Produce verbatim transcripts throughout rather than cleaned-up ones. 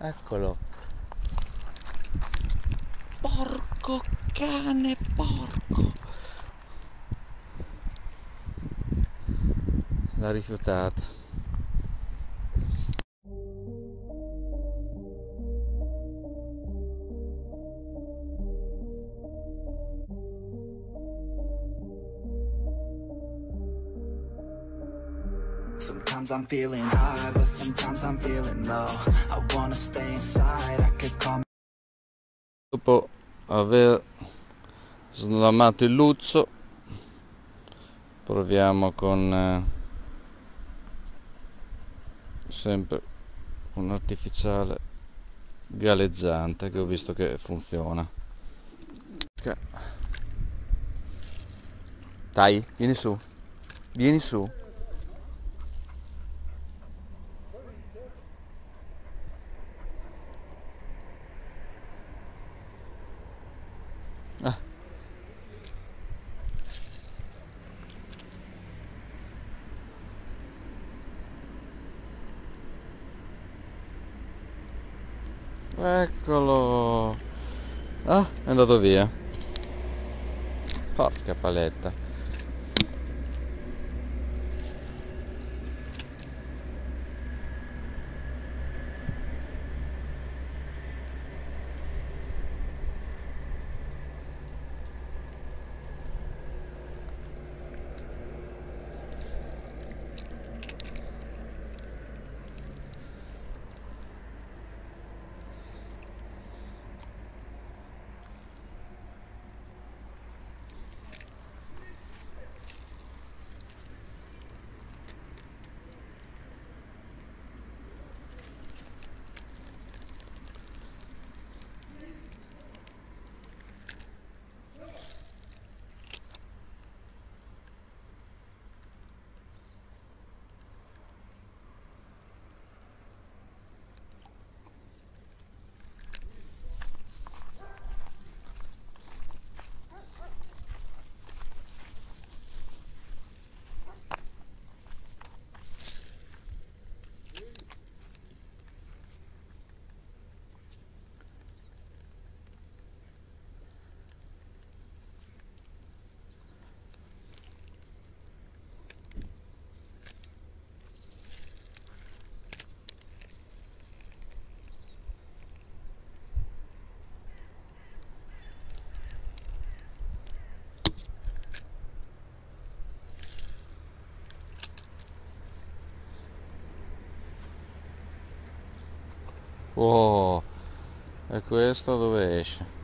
Eccolo. Porco cane, porco. L'ha rifiutata. Sometimes I'm feeling high, but sometimes I'm feeling low. I wanna stay inside, I could call me. Dopo aver slamato il luzzo, proviamo con eh, sempre un artificiale galleggiante che ho visto che funziona. Okay. Dai, vieni su, vieni su. Eccolo. Ah, è andato via. Porca paletta. Oh, e questo dove esce?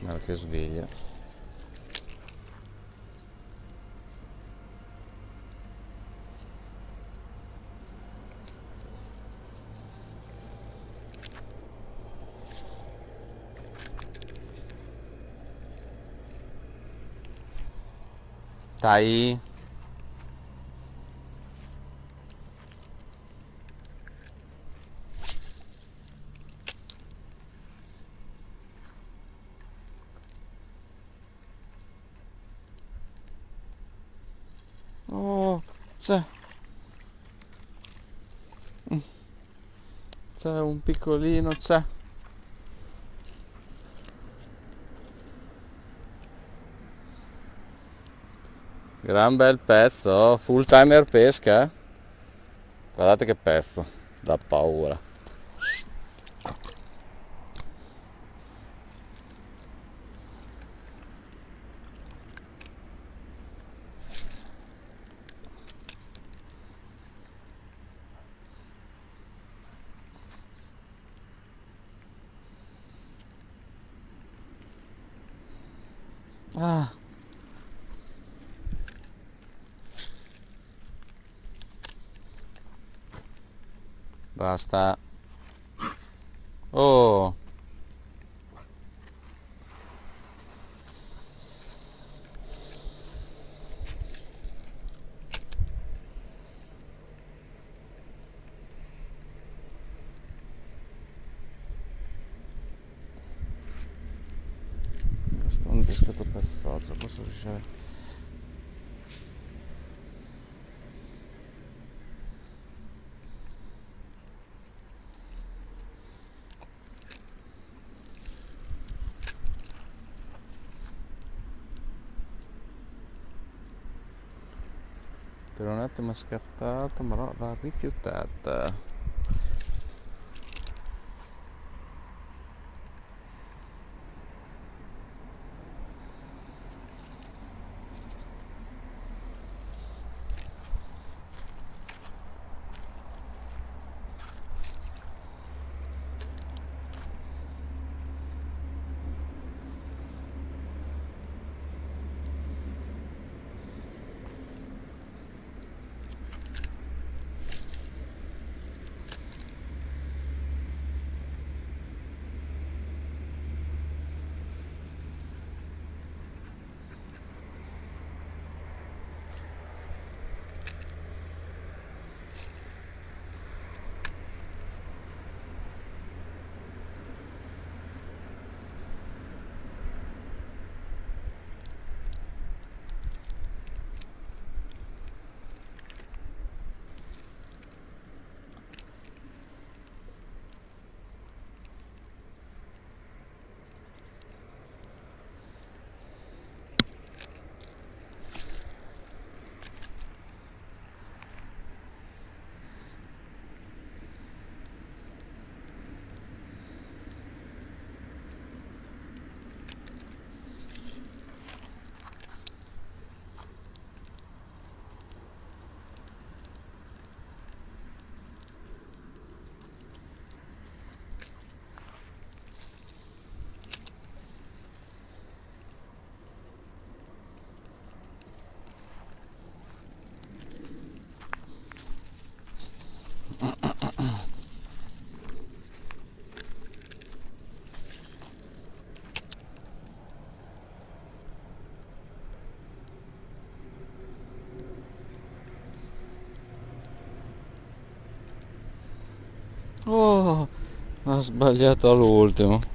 Guarda che sveglia. Dai. Oh, c'è c'è un piccolino, c'è. Gran bel pezzo, full timer pesca. Guardate che pezzo, da paura. Ah. Basta. Oh. Questo è un pescato passaggio, posso riuscire? Per un attimo è scattato, ma no, va rifiutata. Oh, ha sbagliato all'ultimo.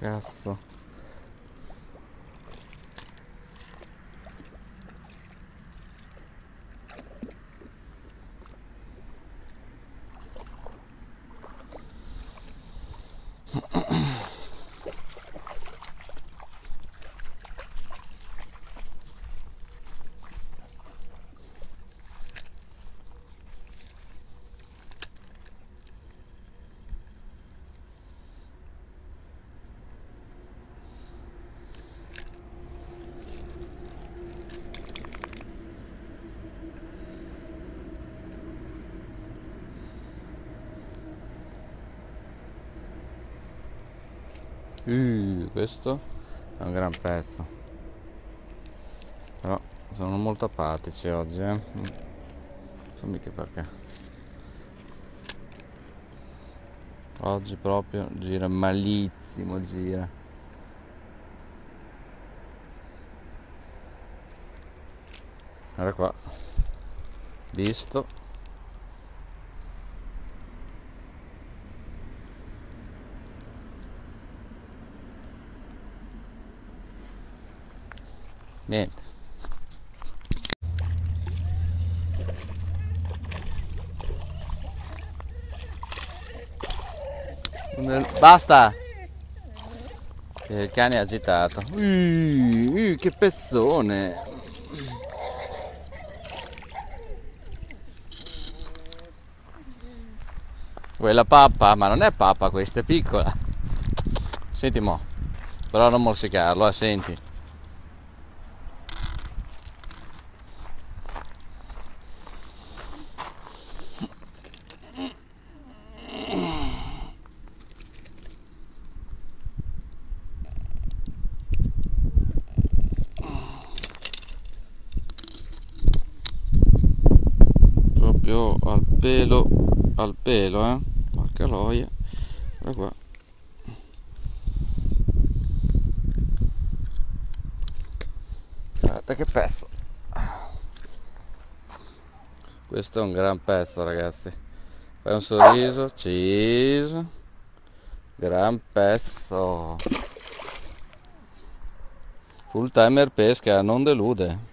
Cazzo. Uh, questo è un gran pezzo, però sono molto apatici oggi, eh? Non so mica perché. Oggi proprio gira malissimo, gira. Guarda qua. Visto. Niente. Basta. Il cane è agitato. Uh, uh, che pezzone. Quella pappa, ma non è pappa questa, è piccola. Senti mo. Però non morsicarlo, eh, senti. Al pelo, al pelo, eh? Porca loia, guarda qua. Guarda che pezzo. Questo è un gran pezzo, ragazzi. Fai un sorriso. Cheese. Gran pezzo. Full timer pesca, non delude.